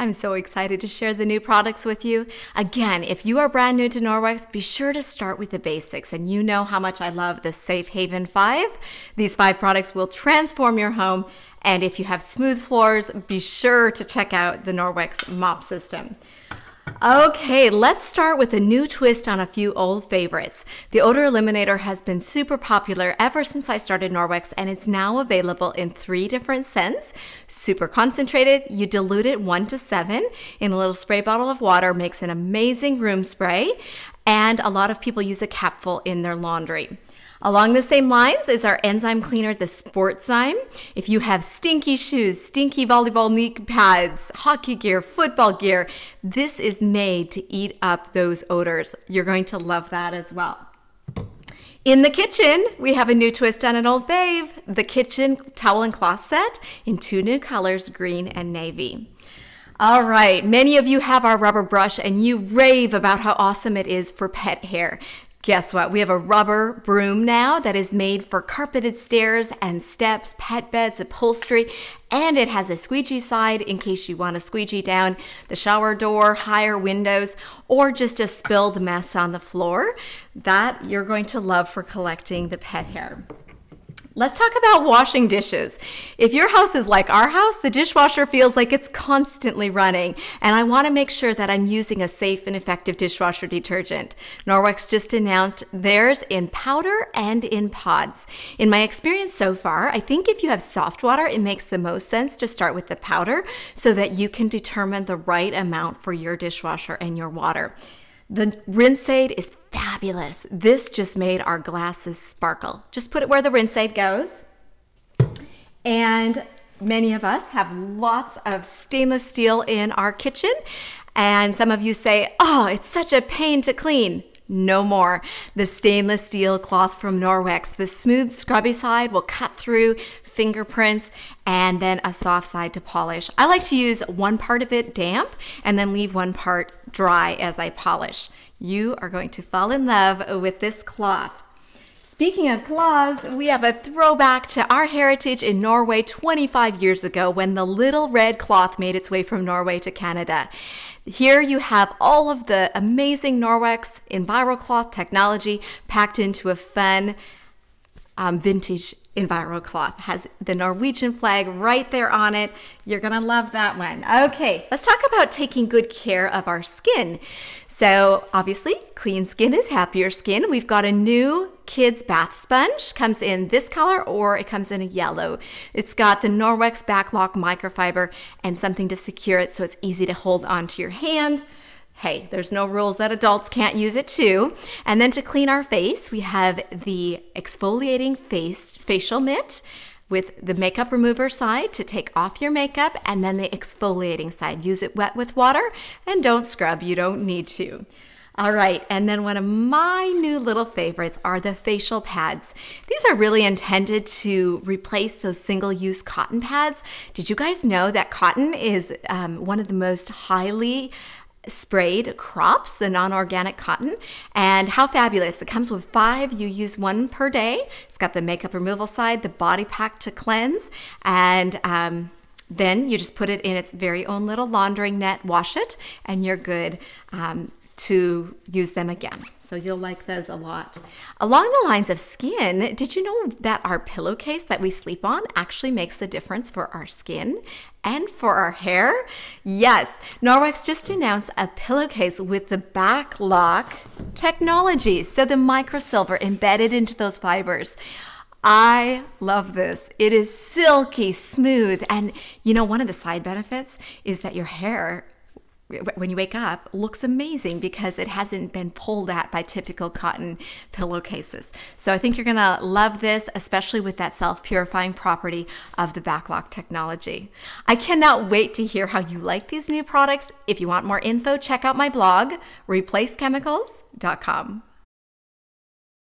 I'm so excited to share the new products with you. Again, if you are brand new to Norwex, be sure to start with the basics. And you know how much I love the Safe Haven 5. These 5 products will transform your home. And if you have smooth floors, be sure to check out the Norwex mop system. Okay, let's start with a new twist on a few old favorites. The Odor Eliminator has been super popular ever since I started Norwex, and it's now available in 3 different scents. Super concentrated, you dilute it 1 to 7 in a little spray bottle of water, makes an amazing room spray, and a lot of people use a capful in their laundry. Along the same lines is our enzyme cleaner, the Sportzyme. If you have stinky shoes, stinky volleyball knee pads, hockey gear, football gear, this is made to eat up those odors. You're going to love that as well. In the kitchen, we have a new twist on an old fave, the kitchen towel and cloth set in 2 new colors, green and navy. All right, many of you have our rubber brush and you rave about how awesome it is for pet hair. Guess what? We have a rubber broom now that is made for carpeted stairs and steps, pet beds, upholstery, and it has a squeegee side in case you want to squeegee down the shower door, higher windows, or just a spilled mess on the floor. That you're going to love for collecting the pet hair. Let's talk about washing dishes. If your house is like our house, the dishwasher feels like it's constantly running, and I want to make sure that I'm using a safe and effective dishwasher detergent. Norwex just announced theirs in powder and in pods. In my experience so far, I think if you have soft water, it makes the most sense to start with the powder so that you can determine the right amount for your dishwasher and your water. The rinse aid is fabulous. This just made our glasses sparkle. Just put it where the rinse aid goes. And many of us have lots of stainless steel in our kitchen. And some of you say, oh, it's such a pain to clean. No more. The stainless steel cloth from Norwex, the smooth scrubby side will cut through fingerprints, and then a soft side to polish. I like to use 1 part of it damp and then leave 1 part dry as I polish. You are going to fall in love with this cloth. Speaking of cloths, we have a throwback to our heritage in Norway 25 years ago when the little red cloth made its way from Norway to Canada. Here you have all of the amazing Norwex EnviroCloth technology packed into a fun vintage EnviroCloth. It has the Norwegian flag right there on it. You're gonna love that one. Okay, let's talk about taking good care of our skin. So obviously, clean skin is happier skin. We've got a new kids bath sponge, comes in this color or it comes in a yellow. It's got the Norwex BacLock microfiber and something to secure it so it's easy to hold onto your hand. Hey, there's no rules that adults can't use it too. And then to clean our face, we have the exfoliating facial mitt with the makeup remover side to take off your makeup and then the exfoliating side. Use it wet with water and don't scrub, you don't need to. All right, and then one of my new little favorites are the facial pads. These are really intended to replace those single-use cotton pads. Did you guys know that cotton is one of the most highly sprayed crops, the non-organic cotton? And how fabulous, it comes with 5, you use 1 per day. It's got the makeup removal side, the body pack to cleanse, and then you just put it in its very own little laundering net, wash it, and you're good to use them again. So you'll like those a lot. Along the lines of skin, did you know that our pillowcase that we sleep on actually makes a difference for our skin and for our hair? Yes, Norwex just announced a pillowcase with the BacLock technology. So the microsilver embedded into those fibers. I love this. It is silky, smooth. And you know, one of the side benefits is that your hair when you wake up looks amazing because it hasn't been pulled at by typical cotton pillowcases. So I think you're gonna love this, especially with that self-purifying property of the BacLock technology. I cannot wait to hear how you like these new products. If you want more info, check out my blog, replacechemicals.com.